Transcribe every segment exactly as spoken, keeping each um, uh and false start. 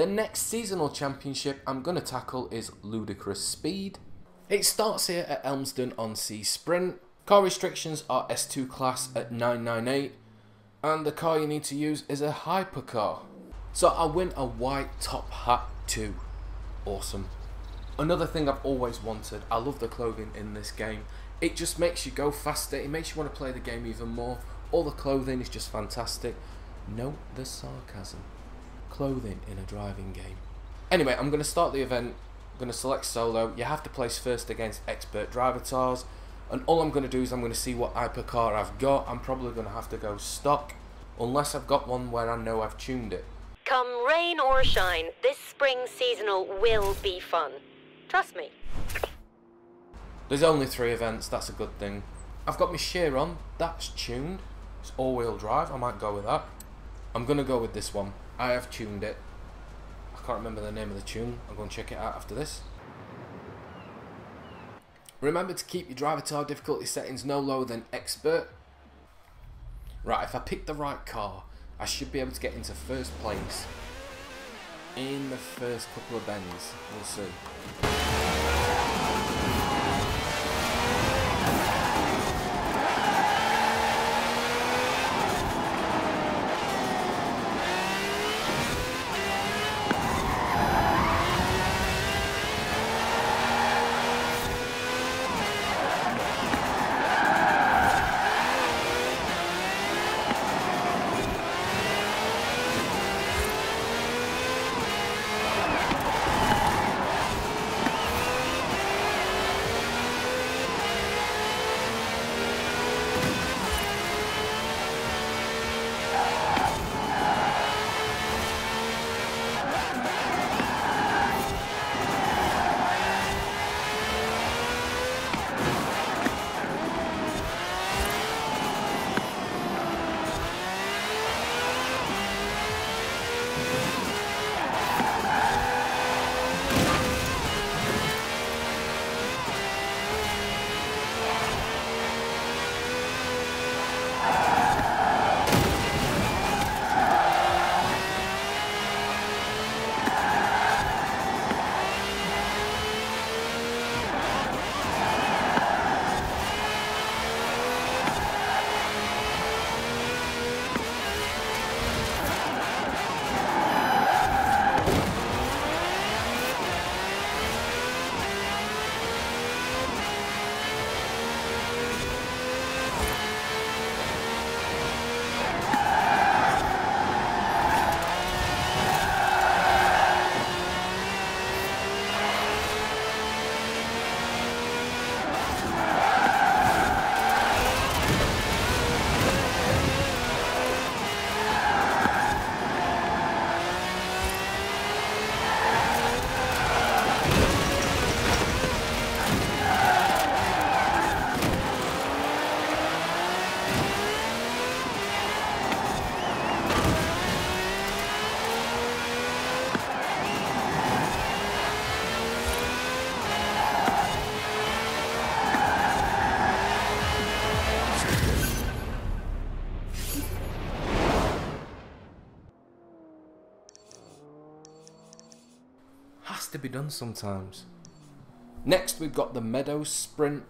The next seasonal championship I'm going to tackle is Ludicrous Speed. It starts here at Elmsden on C Sprint. Car restrictions are S two Class at nine ninety-eight, and the car you need to use is a Hypercar. So I win a white top hat too. Awesome. Another thing I've always wanted, I love the clothing in this game. It just makes you go faster, it makes you want to play the game even more. All the clothing is just fantastic. Note the sarcasm. Clothing in a driving game. Anyway, I'm going to start the event. I'm going to select solo. You have to place first against expert driver tars. And all I'm going to do is I'm going to see what hypercar I've got. I'm probably going to have to go stock, unless I've got one where I know I've tuned it. Come rain or shine, this spring seasonal will be fun. Trust me. There's only three events, that's a good thing. I've got my shear on, that's tuned. It's all-wheel drive, I might go with that. I'm going to go with this one. I have tuned it. I can't remember the name of the tune. I'm going to check it out after this. Remember to keep your driver tar difficulty settings no lower than expert. Right, if I pick the right car, I should be able to get into first place in the first couple of bends. We'll see. To be done sometimes. Next we've got the Meadow Sprint.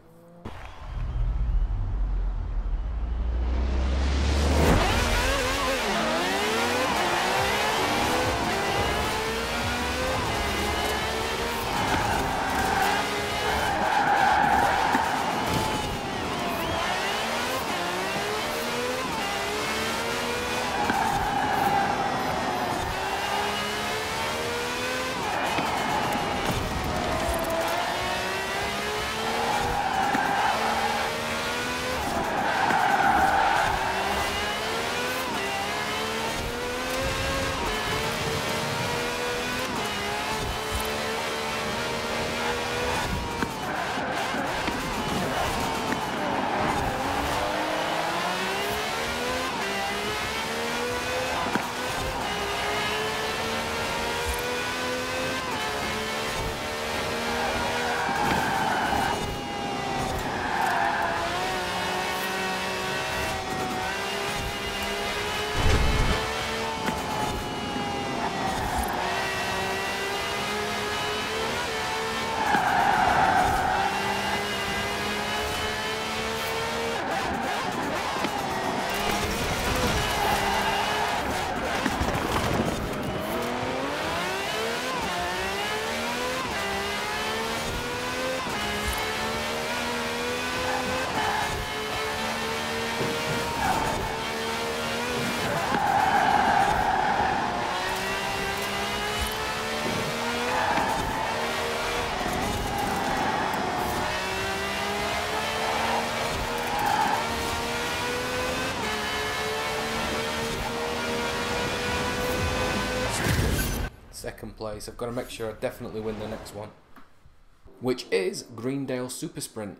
second place. I've got to make sure I definitely win the next one, which is Greendale Super Sprint.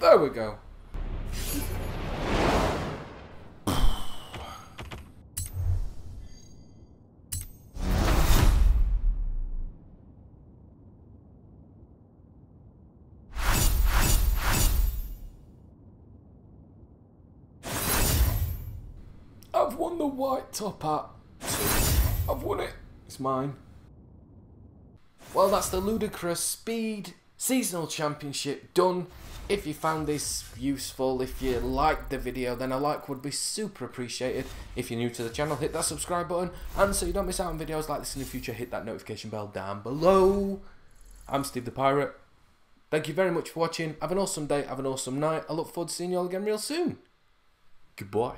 There we go. I've won the white top hat. I've won it. It's mine. Well, that's the Ludicrous Speed Seasonal Championship done. If you found this useful, if you liked the video, then a like would be super appreciated. If you're new to the channel, hit that subscribe button, and so you don't miss out on videos like this in the future, hit that notification bell down below. I'm Steve the Pirate. Thank you very much for watching. Have an awesome day, have an awesome night. I look forward to seeing you all again real soon. Goodbye.